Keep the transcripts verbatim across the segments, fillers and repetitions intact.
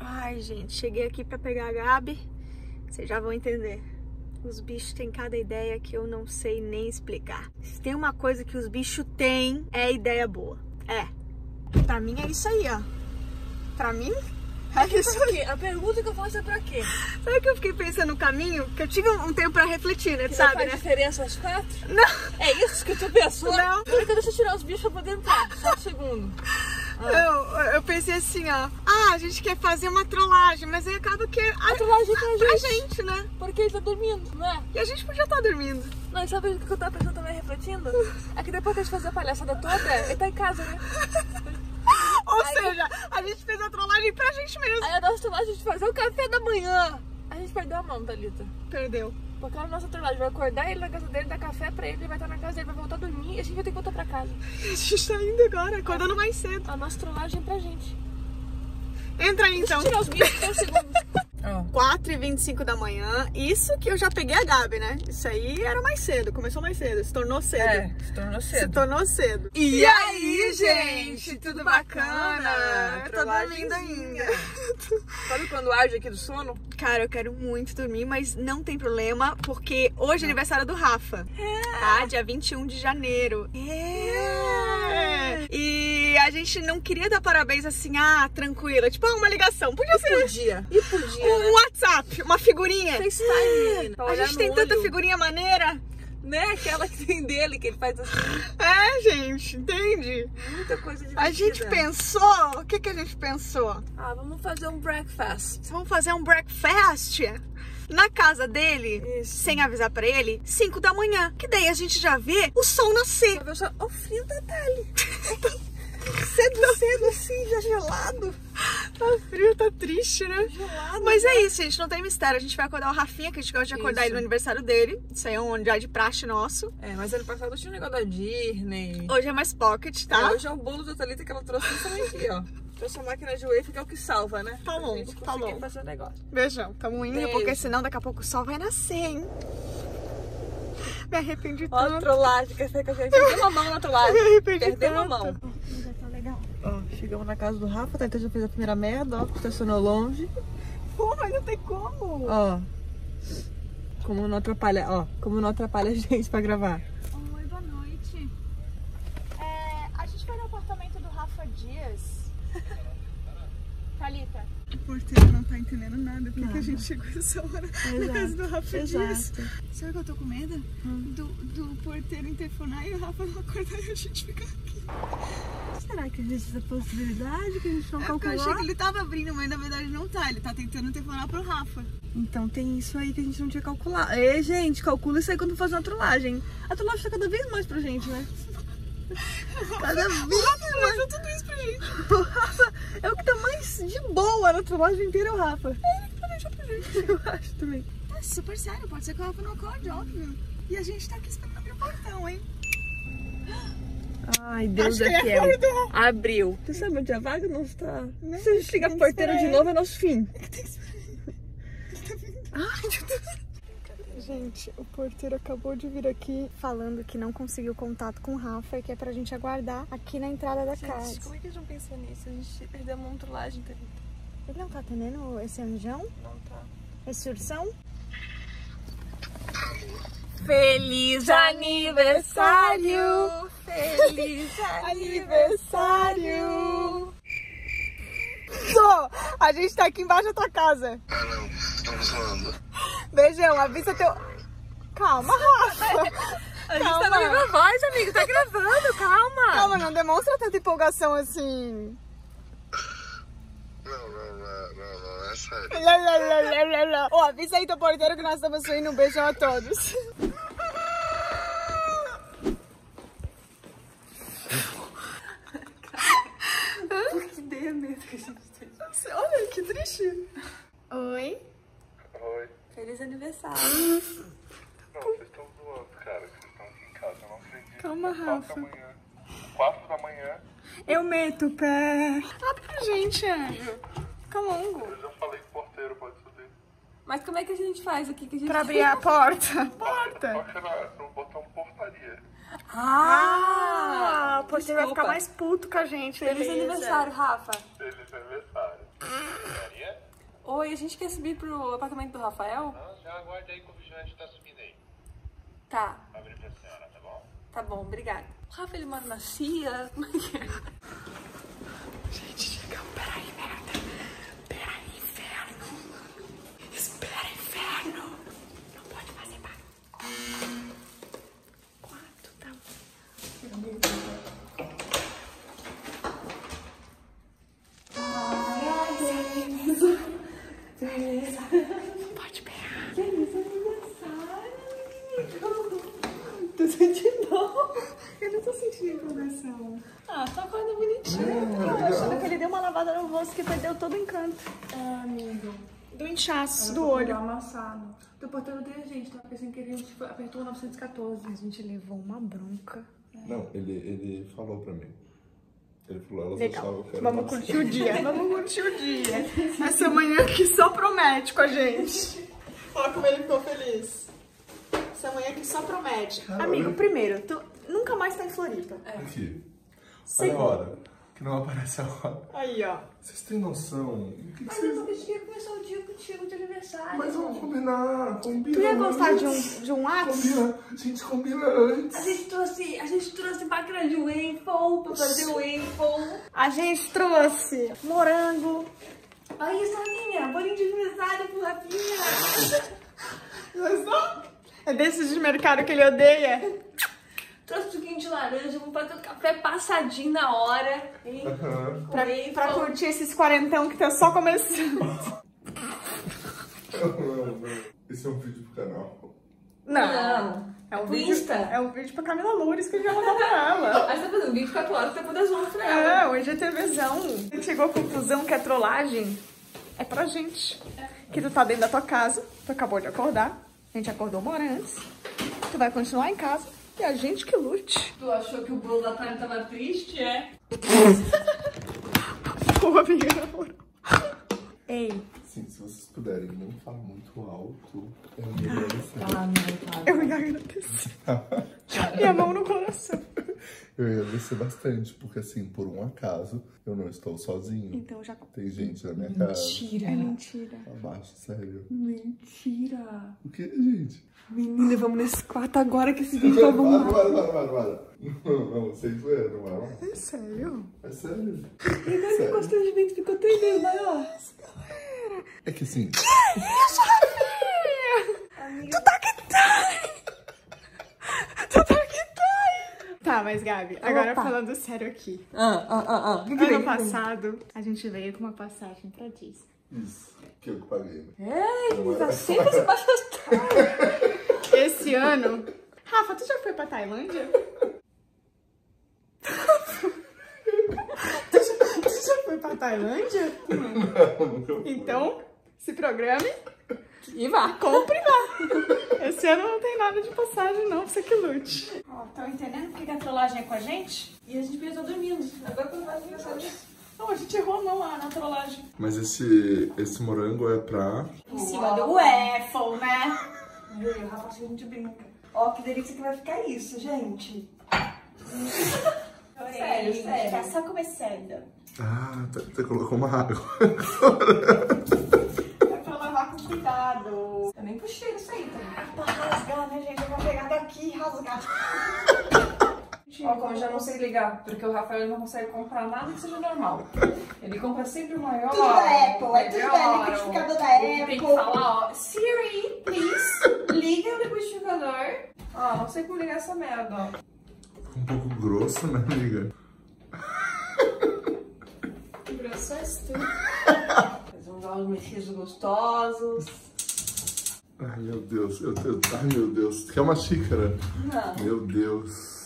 Ai, gente, cheguei aqui pra pegar a Gabi. Vocês já vão entender. Os bichos têm cada ideia que eu não sei nem explicar. Se tem uma coisa que os bichos têm, é ideia boa. É. Pra mim é isso aí, ó. Pra mim... É isso aí. A pergunta que eu faço é pra quê? Sabe que eu fiquei pensando no caminho? Que eu tive um tempo pra refletir, né? Que sabe, não faz, né? Diferença às quatro? Não. É isso que tu pensou? Não. Peraí, deixa eu tirar os bichos pra poder entrar. Só um segundo. Ah. Eu, eu pensei assim, ó. Ah, a gente quer fazer uma trollagem, mas aí acaba que... A, a trollagem pra, pra gente. gente, né? Porque ele tá dormindo, não é? E a gente podia estar dormindo. Não, e sabe o que eu tava pensando também, refletindo? É que depois que a gente fazer a palhaçada toda, ele tá em casa, né? Ou aí, seja, a gente fez a trollagem pra gente mesmo. Aí a nossa trollagem de fazer o café da manhã. A gente perdeu a mão, Thalita. Perdeu. Porque a nossa trollagem vai acordar ele na casa dele, dar café pra ele, ele vai estar na casa dele, vai voltar a dormir e a gente vai ter que voltar pra casa. A gente tá indo agora, acordando mais cedo. A nossa trollagem é pra gente. Entra aí então. Deixa eu tirar os bichos por um segundo. Oh. quatro e vinte e cinco da manhã, isso que eu já peguei a Gabi, né? Isso aí era mais cedo, começou mais cedo, se tornou cedo. É, se tornou cedo. Se tornou cedo. E, e aí, gente? Tudo bacana? bacana? Eu tô dormindo ainda. Sabe quando arde aqui do sono? Cara, eu quero muito dormir, mas não tem problema, porque hoje é aniversário do Rafa. É. Tá? Dia vinte e um de janeiro. É. é. E a gente não queria dar parabéns assim, ah, tranquila. Tipo, uma ligação. Podia e ser. Podia. E podia. Um WhatsApp, uma figurinha. FaceTime, é. A gente tem tanta olho. Figurinha maneira, né? Aquela que tem dele, que ele faz assim. É, gente, entende? Muita coisa divertida. A gente pensou, o que que a gente pensou? Ah, vamos fazer um breakfast. Vamos fazer um breakfast? Na casa dele, isso. Sem avisar pra ele, cinco da manhã. Que daí a gente já vê o sol nascer. Já vê o sol... Oh, frio detalhe. Cedo, cedo assim, já gelado. Tá frio, tá triste, né? Gelado, mas né? É isso, gente, não tem mistério. A gente vai acordar o Rafinha, que a gente gosta de acordar isso. Ele no aniversário dele. Isso aí é um dia de praxe nosso. É, mas ano passado tinha um negócio da Disney. Hoje é mais pocket, tá? É, hoje é o bolo da Thalita que ela trouxe também aqui, ó. Trouxe a máquina de wave, que é o que salva, né? Tá bom, tá bom. Fazer o negócio. Beijão, tamo indo, beijo. Porque senão daqui a pouco o sol vai nascer, hein? Me arrependi tanto. Olha a trollagem, quer dizer que a gente perdeu uma mão na trollagem. Me arrependi tanto. Perdeu uma mão. Ó, chegamos na casa do Rafa, tá? Então já fez a primeira merda, ó, porque estacionou longe. Pô, mas não tem como! Ó, como não atrapalha, ó, como não atrapalha a gente pra gravar. Oi, boa noite. É, a gente foi no apartamento do Rafa Dias. Thalita. O porteiro não tá entendendo nada, porque nada. A gente chegou essa hora exato, na casa do Rafa exato. Dias. Sabe o que eu tô com medo? Hum. Do, do porteiro interfonar e o Rafa não acordar e a gente ficar aqui. Será que existe essa possibilidade que a gente não é calculou? Eu achei que ele tava abrindo, mas na verdade não tá. Ele tá tentando interfonar pro Rafa. Então tem isso aí que a gente não tinha calculado. Ei, gente, calcula isso aí quando faz uma trollagem. A trollagem tá cada vez mais pra gente, né? Cada vez mais. Mas tudo isso pra gente. O Rafa é o que tá mais de boa na trollagem inteira, o Rafa. É ele que tá deixando pra gente. Eu acho também. É super sério, pode ser que o Rafa não acorde, óbvio. E a gente tá aqui esperando abrir o portão, hein? Ai, Deus do céu. Abriu. Tu sabe onde a vaga não está? Não, se a gente ligar pro porteiro de novo, é nosso fim. É que tem que esperar. Ele tá vindo. Ai, meu Deus. Gente, o porteiro acabou de vir aqui falando que não conseguiu contato com o Rafa e que é pra gente aguardar aqui na entrada da gente, casa. Como é que eles não pensam nisso? A gente perdeu uma trollagem, Thalita. Ele não tá atendendo esse anjão? Não tá. Esse ursão? Feliz aniversário! Feliz aniversário! Tô! A gente tá aqui embaixo da tua casa. Ah, não. Estamos zoando. Beijão, avisa teu... Calma, Rafa. A gente calma. Tá na mesma voz, amigo. Tá gravando, calma. Calma, não demonstra tanta empolgação assim. Não, não, não, não, não é sério. Lá, lá, lá, lá, lá. Oh, avisa aí teu porteiro que nós estamos subindo. Um beijão a todos. Que ideia mesmo que a gente teve. Olha, que triste. Oi. Oi. Feliz aniversário. Não, vocês estão zoando, cara, que vocês estão aqui em casa. Eu não acredito. Calma, Rafa. quatro da manhã. Eu meto o pé. Abre pra gente, Anjo. Camongo. Eu já falei que o porteiro pode subir. Mas como é que a gente faz aqui? Que a gente pra abrir a porta. Porta. Só botar um portaria. Ah! O porteiro vai ficar mais puto com a gente. Feliz aniversário, Rafa. Feliz aniversário. Portaria? boa e a gente quer subir pro apartamento do Rafael. Ah, já aguarda aí que o vigilante tá subindo aí. Tá. Abre pra senhora, tá bom? Tá bom, obrigada. O Rafa, ele mora na Chia. Como é que é? Gente, chegamos. Peraí, merda. Peraí, inferno. Espera, inferno. Não pode fazer barulho. Quanto tá? Meu Deus. Beleza. Pode pegar. Feliz aniversário, amigo. Tô sentindo dor. Eu não tô sentindo empolgação. Ah, tá acordando bonitinho. Ah, achando que ele deu uma lavada no rosto que perdeu todo o encanto. É, amigo. Do inchaço, do olho. Amassado. Tô portando detergente, tava pensando que ele apertou o nove um quatro. A gente levou uma bronca. Não, ele, ele falou pra mim. Ele falou, ela legal. Só, vamos curtir o dia, vamos curtir o dia. Essa manhã que só promete com a gente. Olha como ele ficou feliz. Essa manhã que só promete. Caramba. Amigo, primeiro, tu nunca mais tá em Floripa. É. Aqui. Olha a hora, que não aparece a hora. Aí, ó. Vocês têm noção? Que mas que eu vocês... queria começar o dia contigo de aniversário. Mas vamos combinar, combina. Tu ia gostar de um, de um ato? Combina, a gente combina antes. A gente trouxe, a gente trouxe máquina de waffle pra fazer o waffle. A gente trouxe morango. Olha isso, Aninha, bolinho de mesalho pro Rafinha. Gostou? É desses de mercado que ele odeia. Trouxe suquinho de laranja, vou fazer um café passadinho na hora, hein? Uhum. Pra, pra curtir esses quarentão que tá só começando. Esse é um vídeo pro canal. Não. Não. É um vídeo, Insta. É um vídeo pra Camila Loures que eu já vou dar pra ela. Mas tá fazendo vinte e quatro horas, tá todas juntas pra ela. É, o IGTVzão. Você chegou à conclusão que a trollagem é pra gente. É. Que tu tá dentro da tua casa, tu acabou de acordar, a gente acordou uma hora antes, tu vai continuar em casa. É a gente que lute. Tu achou que o bolo da Tânia tava triste, é? Pô, amiga, na moral. Ei. Sim, se vocês puderem não falar muito alto, eu me agradeço. Ah, não, eu me agradeço. Minha mão no coração. Eu ia agradecer bastante, porque assim, por um acaso, eu não estou sozinho. Então já... Tem gente na minha mentira. Casa. Mentira. É mentira. Abaixo, sério. Mentira. O que, gente? Menina, vamos nesse quarto agora que esse vídeo vai bombar. Para, para, para, para. Não, não, sem zoeira, não é? É sério? É sério. E que o constrangimento ficou três vezes maior. Galera. É que assim... Que isso, Rafinha? Tu tá que tá! Tu tá que tá! Tá, mas Gabi, agora opa. Falando sério aqui. Ah, ah, ah, ah. Que ano que passado, que a gente veio com uma passagem pra Disney. Isso, que eu paguei. É, ele tá sempre se bastante. Esse ano... Rafa, tu já foi pra Tailândia? tu, já, tu já foi pra Tailândia? Não. Então, se programe e vá, compre lá. Esse ano não tem nada de passagem não, você que lute. Ó, oh, tão entendendo por que a trollagem é com a gente? E a gente pensou dormindo. Agora quando vai pensar nisso. Não, a gente errou não lá na trollagem. Mas esse, esse morango é pra... Em cima do waffle, né? Meu Deus, Rafa, a gente brinca. Ó, oh, que delícia que vai ficar isso, gente. sério, sério. Tá só começando. Ah, você colocou uma água. É pra lavar com cuidado. Eu nem puxei isso aí, tá? Pra rasgar, né, gente? Eu vou pegar daqui e rasgar. Ó, como eu já não sei ligar, porque o Rafael não consegue comprar nada que seja normal. Ele compra sempre o maior. Tudo da Apple, é tudo da liquidificador da Apple. Tem que falar, ó, Siri, please, liga o liquidificador. Ó, não sei como ligar essa merda, ó. Um pouco grosso, né, amiga? Grosso é isso tudo. Nós vamos dar uns mexidos gostosos. Ai, meu Deus, eu tenho... Ai, meu Deus, quer uma xícara? Não. Meu Deus.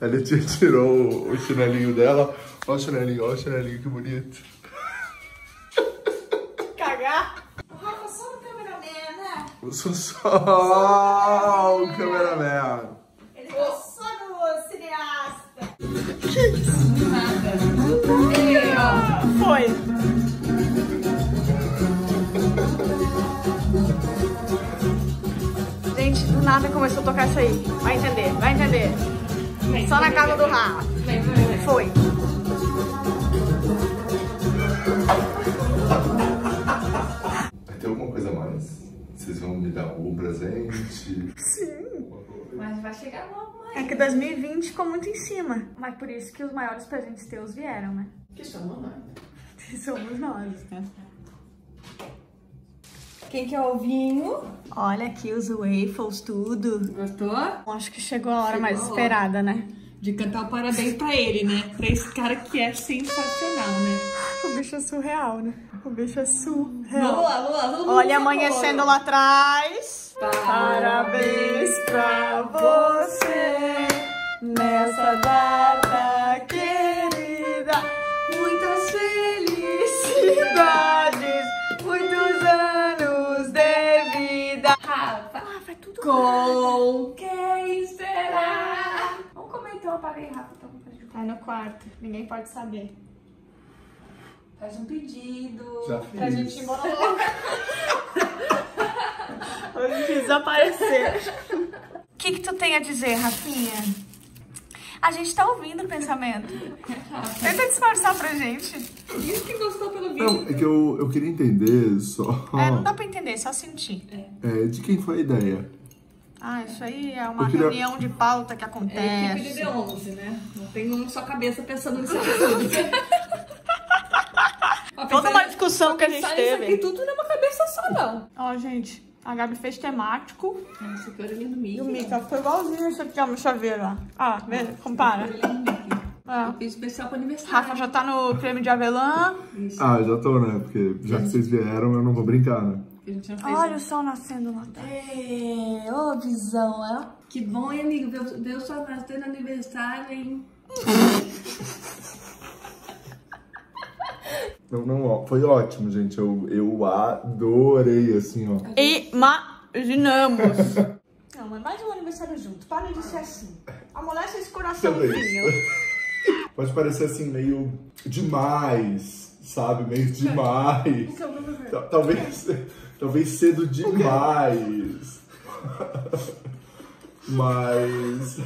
A Letícia tirou o chinelinho dela. Olha o chinelinho, olha o chinelinho, que bonito. Cagar? O Rafa é só o cameraman, né? Eu sou só o cameraman. Ele é só no cineasta. Que isso? Nada. Ele, ó, foi. Gente, do nada começou a tocar isso aí. Vai entender, vai entender. Só na casa do Rafa. Foi. Vocês vão me dar um presente? Sim. Mas vai chegar logo, mãe. É que dois mil e vinte ficou muito em cima. Mas por isso que os maiores presentes teus vieram, né? Que somos nós. Que somos nós, né? Quem que é o ovinho? Olha aqui os waffles, tudo. Gostou? Acho que chegou a hora chegou mais esperada, né? De cantar o parabéns pra ele, né? Pra esse cara que é sensacional, né? O bicho é surreal, né? O bicho é surreal. Vamos lá, vamos lá. Vamos Olha amanhecendo lá atrás. Parabéns pra você nessa data querida. Muitas felicidades, muitos anos de vida. Rafa, Rafa, é tudo com quem será? Eu apaguei rápido, então pode... Tá no quarto, ninguém pode saber. Faz um pedido Já pra fiz. gente ir embora logo. Hoje desaparecer. O que que tu tem a dizer, Rafinha? A gente tá ouvindo o pensamento. Tenta disfarçar pra gente. Isso que gostou pelo vídeo. Não, é que eu, eu queria entender só... É, não dá pra entender, só sentir. É, é de quem foi a ideia? Ah, isso aí é uma queria... reunião de pauta que acontece. É a equipe de D onze, né? Não tem um só cabeça pensando nisso. Toda uma discussão que a gente teve. Isso aqui tudo não é uma cabeça só, não. Ó, gente, a Gabi fez temático. Esse aqui é lindo Mickey. O Mickey ficou igualzinho isso aqui, ó, meu chaveiro, ó. Ah, veja, compara. Eu fiz especial pro aniversário. Rafa já tá no creme de avelã. Isso. Ah, já tô, né? Porque já que vocês vieram, eu não vou brincar, né? Olha um... o sol nascendo lá atrás. É, ô oh, visão, ó. Que bom, hein, amigo? Ver o sol nascendo no aniversário, hein? Não, não, ó. Foi ótimo, gente. Eu, eu adorei, assim, ó. Imaginamos. Não, mas mais um aniversário junto. Para de ser assim. Amolece esse coraçãozinho. Pode parecer, assim, meio demais, sabe? Meio demais. Talvez... Talvez cedo demais. Mas...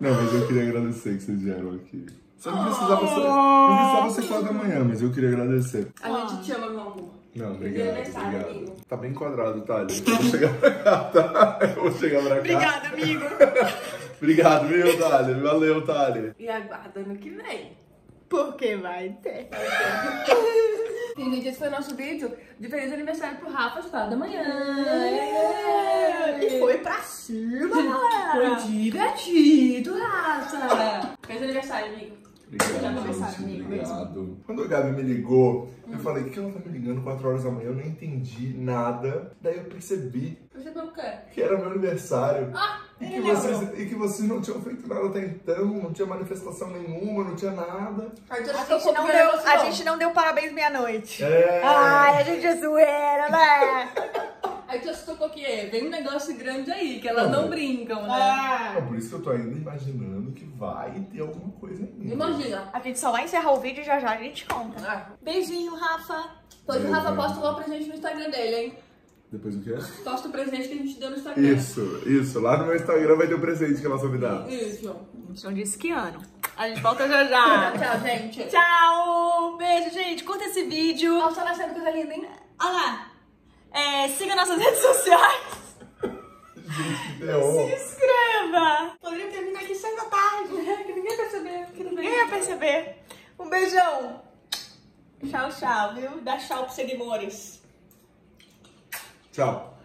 Não, mas eu queria agradecer que vocês vieram aqui. Você não precisava ser... Não precisava ser quatro da manhã, mas eu queria agradecer. A gente te ama, meu amor. Não, obrigado, obrigado. Amigo. Tá bem quadrado, Thalia. Eu vou chegar pra cá, tá? Eu vou chegar pra cá. Obrigada, amigo. Obrigado, viu, Thalia? Valeu, Thalia. E aguarda ano que vem. Porque vai ter. Gente, esse foi o nosso vídeo de feliz aniversário pro Rafa às quatro da manhã. É. E foi pra cima, galera. Foi divertido, Rafa. Feliz aniversário, amigo. Obrigado, gente, obrigado. Quando a Gabi me ligou, hum. eu falei, o que ela tá me ligando quatro horas da manhã? Eu não entendi nada. Daí eu percebi que era meu aniversário. Ah, e, que vocês, e que vocês não tinham feito nada até então. Não tinha manifestação nenhuma, não tinha nada. A gente, a gente, não, deu, a gente não deu parabéns meia-noite. É. Ai, a gente é zoeira, né? Aí tu assustou com o que é? Vem um negócio grande aí, que elas não, não brincam, né? Ah. É por isso que eu tô ainda imaginando que vai ter alguma coisa ainda. Imagina. A gente só vai encerrar o vídeo e já já a gente conta. Ah. Beijinho, Rafa. Depois o Rafa posta lá pra gente no Instagram dele, hein? Depois o quê? Posta o presente que a gente deu no Instagram. Isso, isso. Lá no meu Instagram vai ter o presente que ela soube dar. Isso. A gente não disse que ano. A gente volta já já. Tchau, gente. Tchau. Beijo, gente. Curta esse vídeo. Olha o sol nascendo, coisa linda, hein? Olha lá. É, siga nossas redes sociais. Gente, que terror. Se inscreva. Poderia ter vindo aqui sexta tarde, né? Que ninguém percebeu. Que ninguém ia perceber. Um beijão. Tchau, tchau, viu? Dá tchau pros seguidores. Tchau.